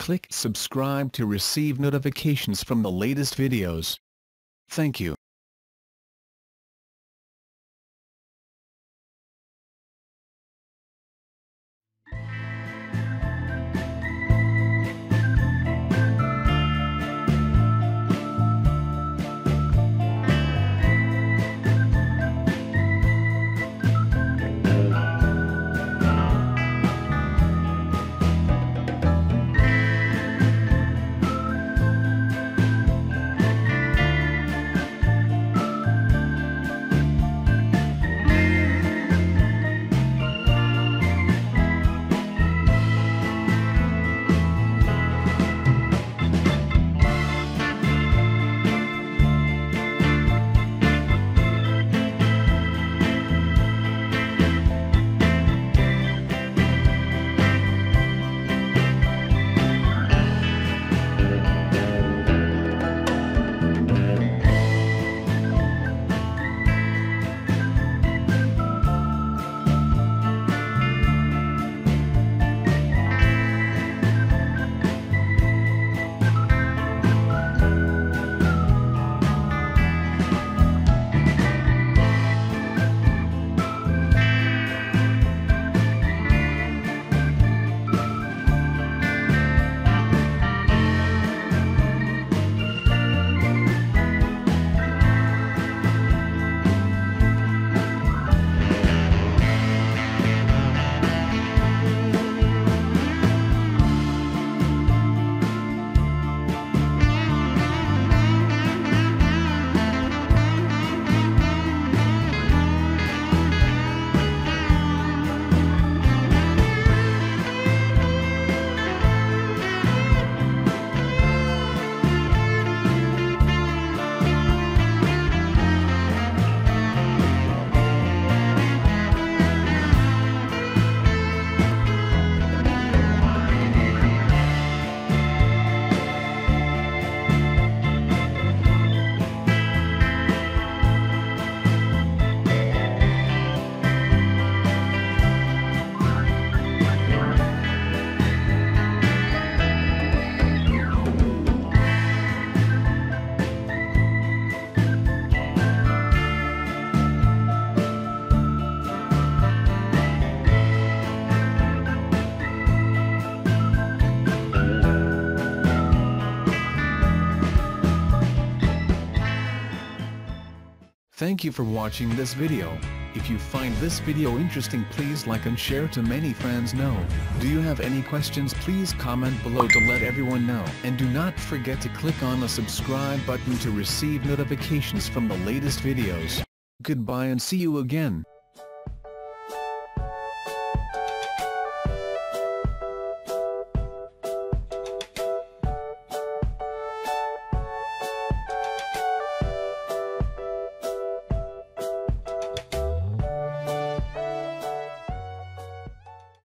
Click subscribe to receive notifications from the latest videos. Thank you. Thank you for watching this video. If you find this video interesting, please like and share to many friends know. Do you have any questions? Please comment below to let everyone know. And do not forget to click on the subscribe button to receive notifications from the latest videos. Goodbye and see you again.